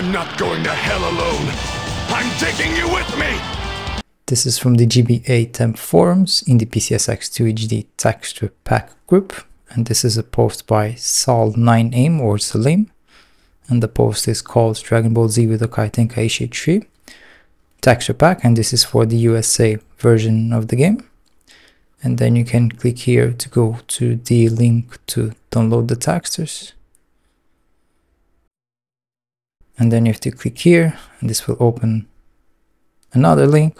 I'm not going to hell alone. I'm taking you with me! This is from the GBA Temp Forums in the PCSX2HD Texture Pack group, and this is a post by Sal9Aim or Salim, and the post is called Dragon Ball Z Budokai Tenkaichi 3 Texture Pack, and this is for the USA version of the game. And then you can click here to go to the link to download the textures. And then you have to click here, and this will open another link.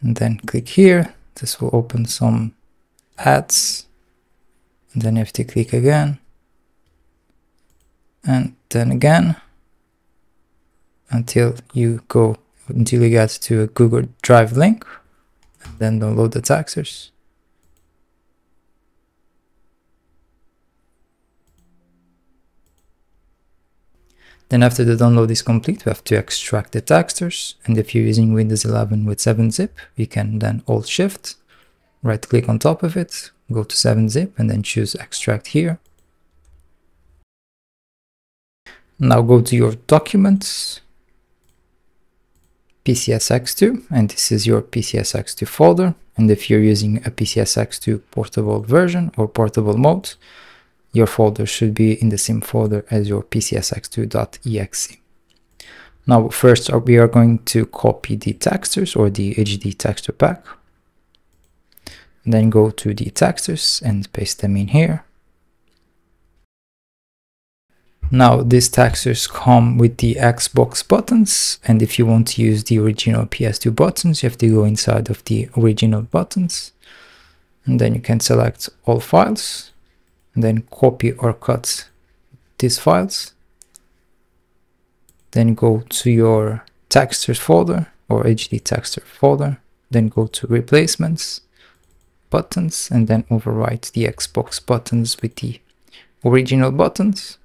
And then click here, this will open some ads. And then you have to click again. And then again, until you get to a Google Drive link, and then download the textures. Then after the download is complete, we have to extract the textures, and if you're using Windows 11 with 7-zip, you can then Alt-Shift, right-click on top of it, go to 7-zip, and then choose Extract here. Now go to your Documents, PCSX2, and this is your PCSX2 folder, and if you're using a PCSX2 portable version or portable mode, your folder should be in the same folder as your PCSX2.exe. Now first we are going to copy the textures or the HD texture pack. And then go to the textures and paste them in here. Now these textures come with the Xbox buttons, and if you want to use the original PS2 buttons, you have to go inside of the original buttons. And then you can select all files. And then copy or cut these files. Then go to your textures folder or HD texture folder. Then go to replacements, buttons, and then overwrite the Xbox buttons with the original buttons.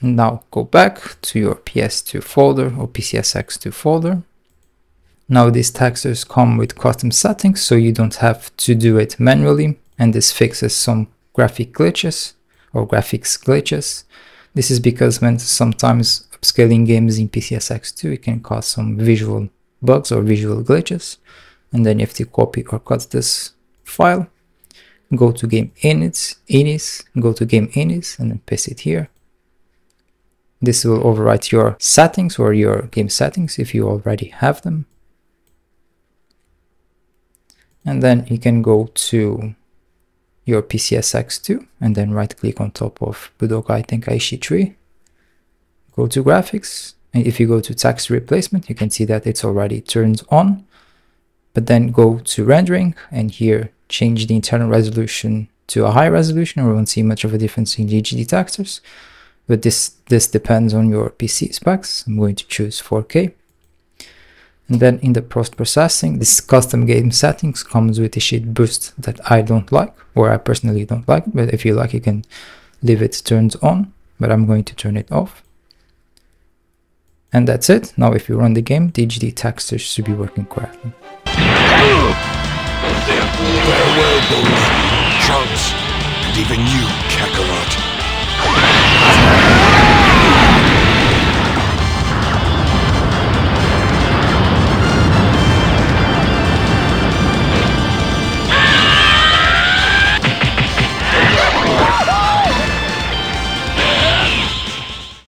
And now go back to your PS2 folder or PCSX2 folder. Now these textures come with custom settings, so you don't have to do it manually, and this fixes some graphics glitches. This is because when sometimes upscaling games in PCSX2, it can cause some visual bugs or visual glitches. And then you have to copy or cut this file, go to game inis, and then paste it here. This will overwrite your settings or your game settings if you already have them. And then you can go to your PCSX2 and then right click on top of Budokai Tenkaichi 3, go to graphics, and if you go to text replacement, you can see that it's already turned on, but then go to rendering and here change the internal resolution to a high resolution. We won't see much of a difference in the HD textures, but this depends on your PC specs. I'm going to choose 4K. And then in the post-processing, this custom game settings comes with a shade boost that I don't like, or I personally don't like, but if you like, you can leave it turned on, but I'm going to turn it off. And that's it. Now if you run the game, the HD textures should be working correctly. Farewell, boys, Trunks, and even you, Kakarot.